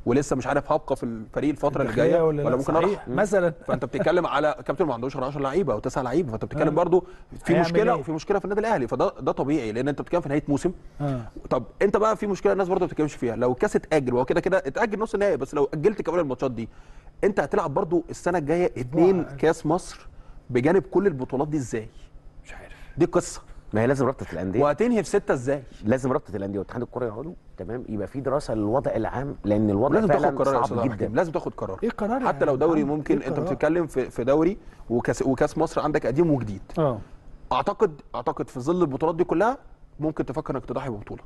ولسه مش عارف هبقى في الفريق الفتره اللي جايه ولا, ولا ممكن اروح مثلا. فانت بتتكلم على كابتن ما عندوش عشرة لعيبه او تسعة لعيبه، فانت بتتكلم برضو في مشكله وفي مشكله في النادي الاهلي، فده ده طبيعي لان انت بتتكلم في نهايه موسم. آه. طب انت بقى في مشكله الناس برضو ما بتتكلمش فيها، لو الكاس اتاجل وهو كده كده اتاجل نص النهائي، بس لو اجلت كمان الماتشات دي انت هتلعب برضو السنه الجايه اثنين كاس مصر بجانب كل البطولات دي ازاي؟ مش عارف، دي القصه. ما هي لازم رابطه الانديه. وهتنهي في ستة ازاي؟ لازم رابطه الانديه واتحاد الكره يقعدوا تمام، يبقى في دراسه للوضع العام، لان الوضع لازم تاخد قرار صعب جدا. حكيم. لازم تاخد قرار. ايه قرار؟ حتى لو دوري ممكن إيه انت بتتكلم في في دوري وكاس وكاس مصر عندك قديم وجديد. اه اعتقد اعتقد في ظل البطولات دي كلها ممكن تفكر انك تضحي ببطوله.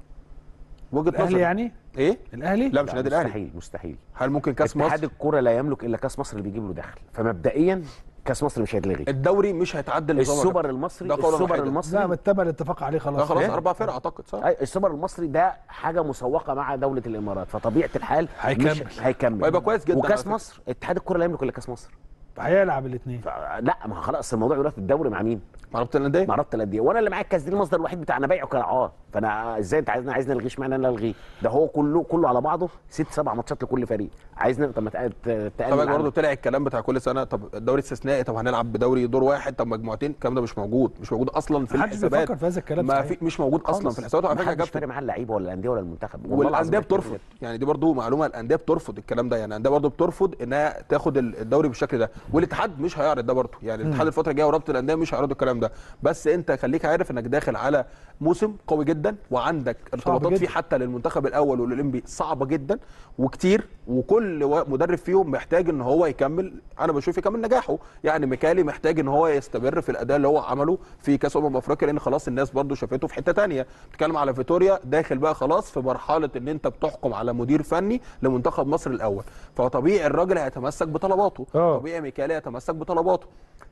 وجهه نظري. الاهلي يعني؟ ايه؟ الاهلي؟ لا مش النادي الاهلي. مستحيل مستحيل. هل ممكن كاس مصر؟ اتحاد الكره لا يملك الا كاس مصر اللي بيجيب له دخل، فمبدئيا كاس مصر مش هيتلغي. الدوري مش هيتعدل نظام السوبر المصري. السوبر المصري ده متبقى الاتفاق عليه خلاص. خلاص اربع فرق اعتقد صح؟ السوبر المصري ده حاجه مسوقه مع دوله الامارات، فطبيعه الحال هيكمل هيكمل ويبقى كويس جدا. وكاس مصر اتحاد الكره لا يملك الا كاس مصر. هيلعب الاثنين. لا ما خلاص الموضوع يروح في الدوري مع مين؟ مع رابطه الانديه. مع رابطه الانديه، وانا اللي معايا الكاس دي المصدر الوحيد بتاعنا بيعه كرعاه، فانا ازاي انت عايزنا عايزنا نلغيه؟ اشمعنى انا الغيه؟ ده هو كله كله على بعضه ست سبع ماتشات لكل فريق، عايزنا طب ما تقابل طب برضه طلع الكلام بتاع كل سنه، طب الدوري استثنائي، طب هنلعب بدوري دور واحد، طب مجموعتين، الكلام ده مش موجود، مش موجود اصلا في الحسابات. محدش بيفكر في هذا الكلام ما في، مش موجود اصلا في الحسابات على فكره يا كابتن. مش فارق معاه اللعيبه ولا الانديه ولا المنتخب، والانديه بترفض يعني، دي برضه معلومه، الانديه بترفض الكلام ده، يعني الانديه برضه بترفض انها تاخد الدوري بالشكل ده، والاتحاد مش هيعرض ده برضه، يعني الاتحاد الفتره الجايه ورابطه الانديه مش هيعرضوا الكلام ده، بس انت خليك عارف انك داخل على موسم قوي جدا، وعندك ارتباطات فيه حتى للمنتخب الاول والاولمبي صعبه جدا وكتير، وكل مدرب فيهم محتاج ان هو يكمل، انا بشوف يكمل نجاحه، يعني ميكالي محتاج ان هو يستمر في الاداء اللي هو عمله في كاس امم افريقيا، لان خلاص الناس برضه شافته في حته ثانيه، بتتكلم على فيتوريا داخل بقى خلاص في مرحله ان انت بتحكم على مدير فني لمنتخب مصر الاول، فطبيعي الراجل هيتمسك بطلباته، طبيعي ميكالي هيتمسك بطلباته،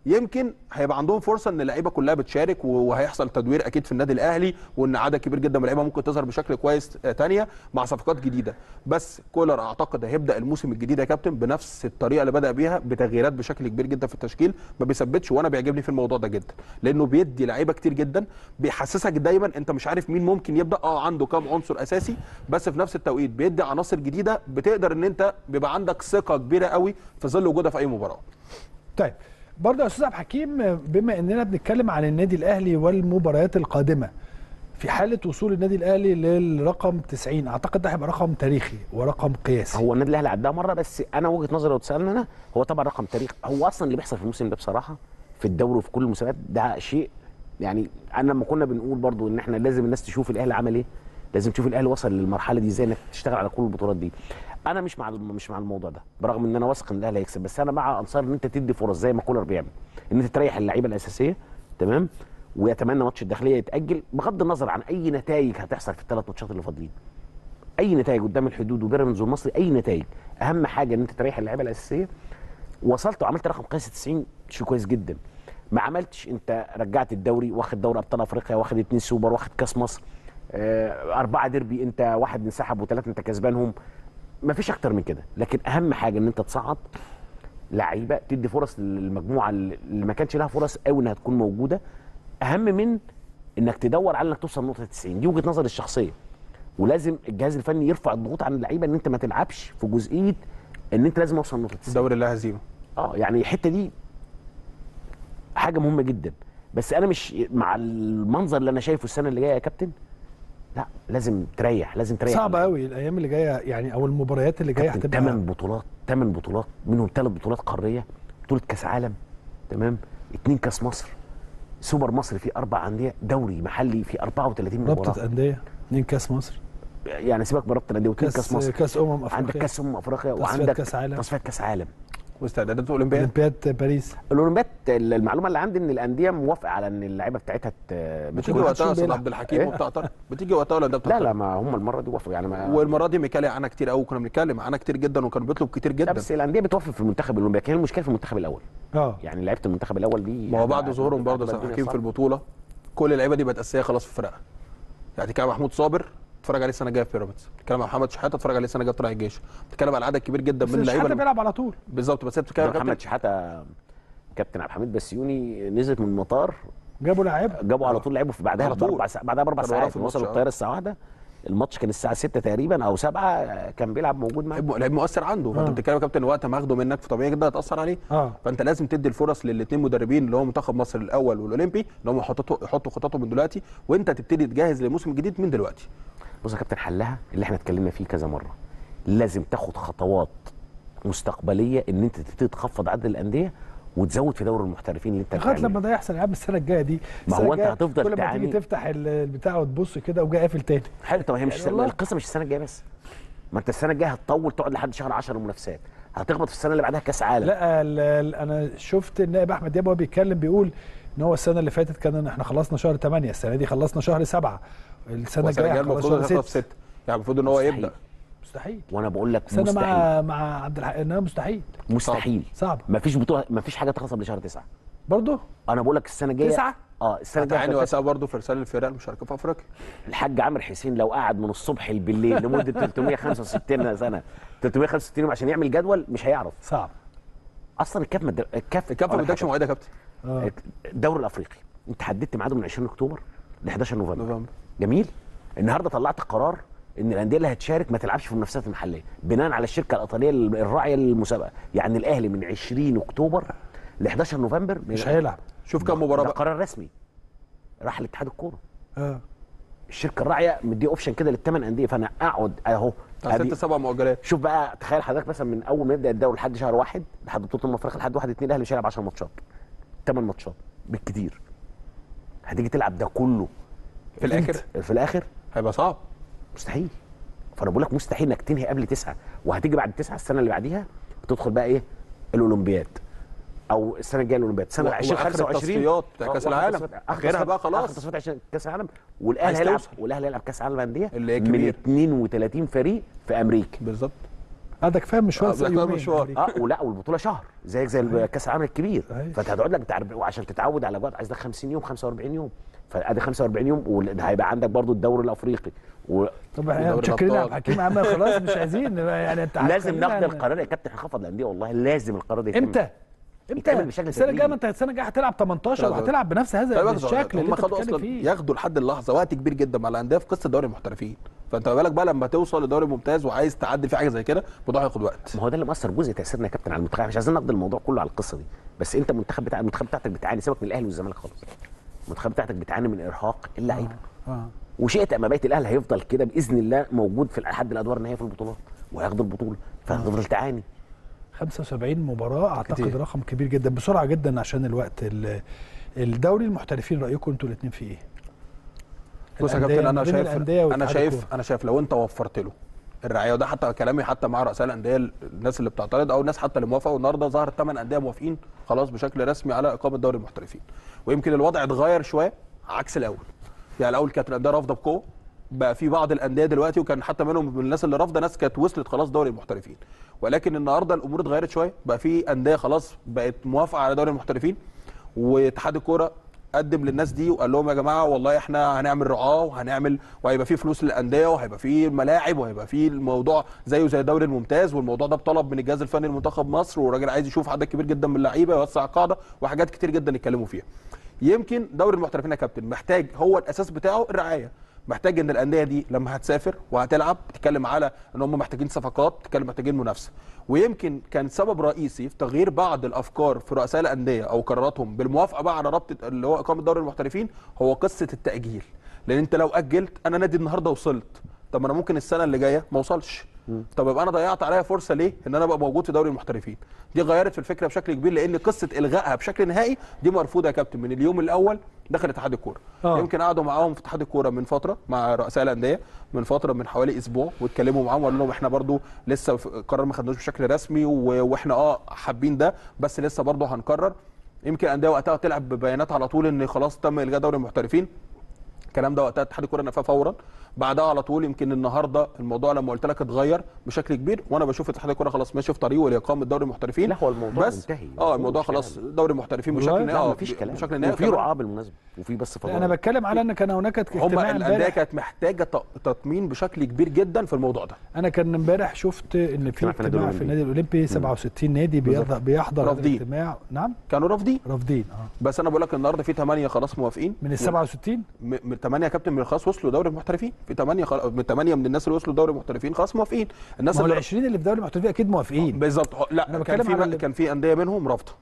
يمكن هيبقى عندهم فرصه ان اللعيبه كلها بتشارك، وهيحصل تدوير اكيد في النادي الاهلي، وان عدد كبير جدا من اللعيبه ممكن تظهر بشكل كويس ثانيه مع صفقات جديده، بس كولر اعتقد هيبدا الموسم الجديد يا كابتن بنفس الطريقه اللي بدا بيها، بتغييرات بشكل كبير جدا في التشكيل، ما بيثبتش، وانا بيعجبني في الموضوع ده جدا، لانه بيدي لعيبه كتير جدا، بيحسسك دايما انت مش عارف مين ممكن يبدا، اه عنده كام عنصر اساسي، بس في نفس التوقيت بيدي عناصر جديده بتقدر ان انت بيبقى عندك ثقه كبيره قوي في ظل وجودها في اي مباراه. طيب برضه يا استاذ عبد الحكيم، بما اننا بنتكلم عن النادي الاهلي والمباريات القادمه، في حاله وصول النادي الاهلي للرقم تسعين، اعتقد ده هيبقى رقم تاريخي ورقم قياسي. هو النادي الاهلي عداها مره، بس انا وجهه نظري لو تسالني انا، هو طبعا رقم تاريخي، هو اصلا اللي بيحصل في الموسم ده بصراحه في الدوري وفي كل المسابقات ده شيء، يعني انا لما كنا بنقول برضه ان احنا لازم الناس تشوف الاهلي عمل ايه، لازم تشوف الاهلي وصل للمرحله دي ازاي، انك تشتغل على كل البطولات دي. انا مش مع مش مع الموضوع ده، برغم ان انا واثق ان الاهلي هيكسب، بس انا مع انصار ان انت تدي فرص زي ما كولر بيعمل، ان انت تريح اللعيبه الاساسيه تمام، ويتمنى ماتش الداخليه يتاجل بغض النظر عن اي نتائج هتحصل في الثلاث ماتشات اللي فاضلين، اي نتائج قدام الحدود وبيراميدز والمصري، اي نتائج، اهم حاجه ان انت تريح اللعيبه الاساسيه. وصلت وعملت رقم قياسي تسعين، شيء كويس جدا، ما عملتش انت رجعت الدوري، واخد دوري ابطال افريقيا، واخد اتنين سوبر، واخد كاس مصر، اربعه ديربي انت واحد انسحب وثلاثه انت كسبانهم، ما فيش اكتر من كده. لكن اهم حاجه ان انت تصعد لعيبه، تدي فرص للمجموعه اللي ما كانش لها فرص قوي انها تكون موجوده، اهم من انك تدور على انك توصل لنقطه تسعين، دي وجهه نظري الشخصيه. ولازم الجهاز الفني يرفع الضغوط عن اللعيبه، ان انت ما تلعبش في جزئيه ان انت لازم اوصل لنقطه تسعين. الدوري لا هزيمه. اه يعني الحته دي حاجه مهمه جدا، بس انا مش مع المنظر اللي انا شايفه السنه اللي جايه يا كابتن. لا لازم تريح، لازم تريح، صعب قوي الايام اللي جايه يعني، او المباريات اللي جايه هتبقى ثمان بطولات، ثمان بطولات منهم ثلاث بطولات قاريه، بطوله كاس عالم تمام، اثنين كاس مصر، سوبر مصر فيه اربع انديه، دوري محلي فيه اربعه وثلاثين مباراه، رابطه انديه، اثنين كاس مصر، يعني سيبك من رابطه الانديه، واثنين كاس مصر، كاس امم افريقيا، عندك كاس امم افريقيا، وعندك تصفيات كاس عالم، واستعدادات اولمبياد، اولمبياد باريس. الاولمبياد المعلومه اللي عندي ان الانديه موافقه على ان اللعيبه بتاعتها بتيجي وقتها يا استاذ عبد الحكيم وبتعترض، بتيجي وقتها ولا ده بتعترض؟ لا لا ما هم المره دي وافقوا يعني، ما والمره دي ميكالي عنا كتير قوي، كنا بنتكلم عنا كتير جدا، وكان بيطلب كتير جدا، بس الانديه بتوافق في المنتخب الاولمبي، كان المشكله في المنتخب الاول اه يعني لعيبه المنتخب الاول دي، ما هو بعد ظهورهم برضه يا استاذ حكيم في البطوله كل اللعيبه دي بقت اساسيه خلاص في فرقها، يعني كان محمود صابر اتفرج عليه السنه الجايه في بيراميدز، بتتكلم على محمد شحاته اتفرج عليه السنه الجايه في طلائع الجيش، بتتكلم على عدد كبير جدا من اللعيبه، شحاته بيلعب على طول بالظبط، بس بتتكلم محمد شحاته كابتن عبد حميد بسيوني نزلت من المطار جابوا لعيبه، جابوا على طول لعيبه بعدها باربع ساعات، بعدها باربع ساعات وصلوا الطياره الساعه واحده، الماتش كان الساعه ستة تقريبا او سبعة، كان بيلعب موجود معاه، لعيب مؤثر عنده، فانت بتتكلم يا كابتن وقت ما اخده منك فطبيعي جدا هتاثر عليه، فانت لازم تدي الفرص للاثنين مدربين اللي هو منتخب مصر الاول والاولمبي ان هم يحطوا خططهم من دلوقتي، وانت تبتدي تجهز للموسم الجديد من دلوقتي. بص يا كابتن، حلها اللي احنا اتكلمنا فيه كذا مره، لازم تاخد خطوات مستقبليه ان انت تبتدي تخفض عدد الانديه، وتزود في دوري المحترفين اللي انت لغايه لما ده يحصل يا عم السنه الجايه دي. ما هو انت هتفضل كل ما تيجي تفتح البتاع وتبص كده وجاي قافل تاني. حلو. طب هي مش القصه مش السنه الجايه بس، ما انت السنه الجايه هتطول، تقعد لحد شهر عشرة المنافسات، هتخبط في السنه اللي بعدها كاس عالم. لا انا شفت النائب احمد دياب وهو بيتكلم بيقول ان هو السنه اللي فاتت كان احنا خلصنا شهر ثمانية، السنه دي خلصنا شهر سبعة، السنه الجايه خلصنا شهر ستة. يعني المفروض ان هو يبدا. مستحيل. وانا بقول لك مستحيل. مع مع عبد الحكيم انها مستحيل. مستحيل. صعب. مفيش بطوله، مفيش حاجه تخصم لشهر تسعة. برضه؟ انا بقول لك السنه الجايه تسعة؟ اه السنه الجايه يعني وقتها برضه في رساله الفرق المشاركه في افريقيا. الحاج عامر حسين لو قعد من الصبح بالليل لمده ثلاثمية وخمسة وستين سنه، ثلاثمية وخمسة وستين يوم عشان يعمل جدول مش هيعرف. صعب. اصلا الكاف مد... الكاف الكاف ما ادكش مواعيد يا كابتن. آه. الدوري الافريقي انت حددت ميعاده من عشرين اكتوبر ل حداشر نوفمبر. جميل. النهارده طلعت القرار ان الانديه اللي هتشارك ما تلعبش في المنافسات المحليه بناء على الشركه الايطاليه الراعيه للمسابقه، يعني الاهلي من عشرين اكتوبر ل حداشر نوفمبر مش هيلعب. شوف كم مباراه بقى. قرار رسمي راح لاتحاد الكوره. اه الشركه الراعيه مديه اوبشن كده للثمان انديه، فانا اقعد اهو ست سبع مؤجلات. شوف بقى، تخيل حضرتك مثلا من اول ما يبدا الدوري لحد شهر واحد لحد بطوله المفرخ لحد واحد اتنين الاهلي مش هيلعب عشرة ماتشات، تمن ماتشات بالكثير. هتيجي تلعب ده كله في الاخر في الاخر هيبقى صعب مستحيل. فانا بقول لك مستحيل انك تنهي قبل تسعة، وهتيجي بعد تسعة السنه اللي بعديها تدخل بقى ايه الاولمبياد او السنه الجايه الاولمبياد سنه عشرين خمسة وعشرين بتاع كاس العالم غيرها بقى خلاص تصفيات عشان كاس العالم. والاهلي هيلعب والاهلي هيلعب كاس العالم للانديه من اتنين وتلاتين فريق في امريكا بالظبط. اه ده كفايه مشوار زي مشوار. اه ولا والبطوله شهر زيك زي كاس العالم الكبير، فانت هتقعد لك عشان تتعود على بعد عايز لك خمسين يوم خمسة واربعين يوم، فادي خمسة واربعين يوم وهيبقى عندك برضو الدوري الافريقي و... طب احنا متشكرين يا عبد الحكيم عم خلاص مش عايزين يعني لازم ناخد القرار يا كابتن. هنخفض الانديه والله لازم القرار ده يتم. امتى؟ امتى؟ السنه الجايه. ما انت السنه الجايه هتلعب تمنتاشر وهتلعب بنفس هذا الشكل اللي انت بتتكلم فيه. ياخدوا لحد اللحظه وقت كبير جدا مع الانديه في قصه دوري المحترفين، فانت ما بالك بقى لما توصل لدوري ممتاز وعايز تعدي في حاجه زي كده الموضوع هياخد وقت. ما هو ده اللي مأثر جزء تاثيرنا يا كابتن على المنتخب. مش عايزين ناخد الموضوع كله على القصه دي بس. انت المنتخب بتاع المنتخب بتاعتك بتعاني، سيبك من الاهلي والزمالك خالص، المنتخب بتاعتك بتعاني من ارهاق اللعيبه. اه وشئت ام ابيت الاهلي هيفضل كده باذن الله موجود في لحد الادوار النهائيه في البطولات وهياخد البطوله، فهتفضل تعاني. خمسة وسبعين مباراة اعتقد كتير. رقم كبير جدا بسرعه جدا عشان الوقت. الدوري المحترفين رايكم انتوا الاثنين فيه ايه؟ بص يا كابتن انا شايف انا شايف انا شايف لو انت وفرت له الرعايه، وده حتى كلامي حتى مع رؤساء الانديه الناس اللي بتعترض او الناس حتى اللي موافقه، والنهارده ظهر ثمان انديه موافقين خلاص بشكل رسمي على اقامه دوري المحترفين. ويمكن الوضع اتغير شويه عكس الاول، يعني الاول كانت الانديه رافضه بقوه، بقى في بعض الانديه دلوقتي وكان حتى منهم من الناس اللي رافضه ناس كانت وصلت خلاص دوري المحترفين، ولكن النهارده الامور اتغيرت شويه، بقى في انديه خلاص بقت موافقه على دوري المحترفين. واتحاد الكوره قدم للناس دي وقال لهم يا جماعه والله احنا هنعمل رعاه وهنعمل وهيبقى في فلوس للانديه وهيبقى في ملاعب وهيبقى في الموضوع زيه زي الدوري الممتاز، والموضوع ده بطلب من الجهاز الفني لمنتخب مصر، والراجل عايز يشوف عدد كبير جدا من اللعيبه يوسع قاعده وحاجات كتير جدا اتكلموا فيها. يمكن دوري المحترفين يا كابتن محتاج هو الاساس بتاعه الرعايه، محتاج ان الانديه دي لما هتسافر وهتلعب بتتكلم على ان هم محتاجين صفقات، بتتكلم محتاجين منافسه. ويمكن كان سبب رئيسي في تغيير بعض الافكار في رؤساء الانديه او قراراتهم بالموافقه بقى على رابطه اللي هو اقامه دوري المحترفين هو قصه التاجيل. لان انت لو اجلت انا نادي النهارده وصلت، طب انا ممكن السنه اللي جايه ما اوصلش، طب يبقى انا ضيعت عليا فرصه ليه ان انا ابقى موجود في دوري المحترفين. دي غيرت في الفكره بشكل كبير، لان قصه الغائها بشكل نهائي دي مرفوضه يا كابتن من اليوم الاول داخل اتحاد الكوره. يمكن قعدوا معاهم في اتحاد الكوره من فتره مع رؤساء الانديه من فتره من حوالي اسبوع واتكلموا معاهم وقالوا لهم احنا برضو لسه قرار ما خدناهوش بشكل رسمي واحنا اه حابين ده بس لسه برضو هنقرر. يمكن الانديه وقتها تلعب ببيانات على طول ان خلاص تم الغاء دوري المحترفين. الكلام ده وقتها اتحاد الكوره نفاه فورا، بعدها على طول يمكن النهارده الموضوع لما قلت لك اتغير بشكل كبير، وانا بشوف اتحاد الكوره خلاص ماشي في طريقه لاقامه دوري المحترفين. لا هو الموضوع منتهي اه الموضوع خلاص دوري المحترفين بشكل نهائي اه مفيش كلام بشكل نهائي، وفي رعاه بالمناسبه وفي بس فضل. انا بتكلم على ان كان هناك اجتماع الانديه كانت محتاجه تطمين بشكل كبير جدا في الموضوع ده. انا كان امبارح شفت ان في اجتماع في النادي الاولمبي سبعة وستين نادي بيحضر الاجتماع. نعم كانوا رافضين رافضين اه بس انا بقول لك النهارده في ثمانية خلاص موافقين من ال سبعة وستين من ثمانية يا كابتن، من خلاص وصلوا دوري المحترفين في ثمانية خل... من ثمانية من الناس اللي وصلوا دوري المحترفين خلاص موافقين. الناس اللي العشرين اللي في دوري المحترفين اكيد موافقين بالظبط. لا كان في اللي... كان في انديه منهم رافضه،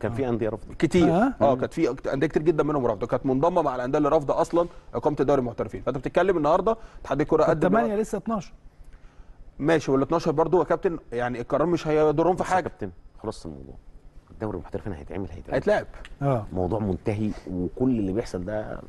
كان في انديه رافضه كتير اه, آه. كانت في انديه كتير جدا منهم رافضه، كانت منضمه مع الانديه اللي رافضه اصلا اقامه دوري المحترفين. فانت بتتكلم النهارده اتحاد الكوره قد ثمانية لسه اتناشر ماشي، وال اتناشر برضو يا كابتن يعني القرار مش هيضرهم في حاجه. خلصت الموضوع دوري المحترفين هيتعمل هيتلعب هيتلعب اه موضوع منتهي، وكل اللي بيحصل ده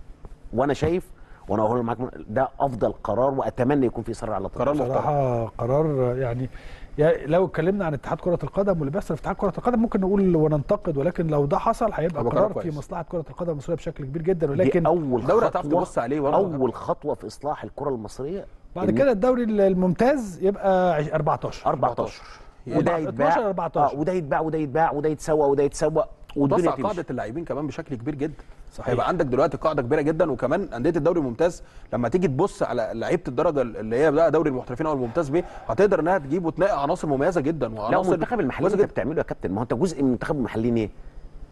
وانا شايف وانا هقول معاك ده افضل قرار، واتمنى يكون في اصرار على قرار بصراحه، قرار يعني. يعني لو اتكلمنا عن اتحاد كرة القدم واللي بيحصل في اتحاد كرة القدم ممكن نقول وننتقد، ولكن لو ده حصل هيبقى قرار في مصلحة كرة القدم المصرية بشكل كبير جدا، ولكن أول خطوة, أول خطوة في إصلاح الكرة المصرية. بعد كده الدوري الممتاز يبقى أربعتاشر أربعتاشر وده يتباع وده يتباع وده يتباع وده يتسوى وده يتسوى وتوسع قاعدة اللاعبين كمان بشكل كبير جدا. صحيح. هيبقى عندك دلوقتي قاعده كبيره جدا، وكمان انديه الدوري الممتاز لما تيجي تبص على لعيبه الدرجه اللي هي بقى دوري المحترفين او الممتاز بيه هتقدر انها تجيب وتنقي عناصر مميزه جدا. وعناصر المنتخب المحلي اللي انت بتعمله يا كابتن، ما هو انت جزء من المنتخب المحلي ايه؟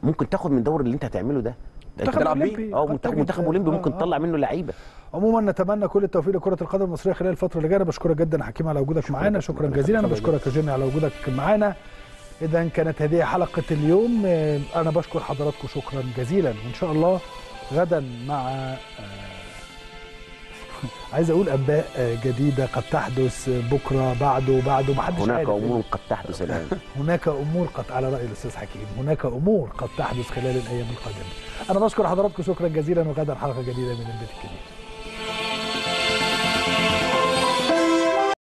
ممكن تاخد من دوري اللي انت هتعمله ده تلعب بيه اه منتخب اولمبي ممكن تطلع منه لعيبه. عموما نتمنى كل التوفيق لكره القدم المصريه خلال الفتره اللي جايه. بشكرك جدا حكيم على وجودك معانا، شكرا جزيلا. انا بشكرك يا جيمي على وجودك معانا. إذا كانت هذه حلقة اليوم، أنا بشكر حضراتكم شكرا جزيلا، وإن شاء الله غدا مع عايز أقول أنباء جديدة قد تحدث بكرة بعده بعده ما حدش عارف. هناك أمور قد تحدث الآن هناك أمور قد على رأي الأستاذ حكيم، هناك أمور قد تحدث خلال الأيام القادمة. أنا بشكر حضراتكم شكرا جزيلا، وغدا حلقة جديدة من البيت الكبير.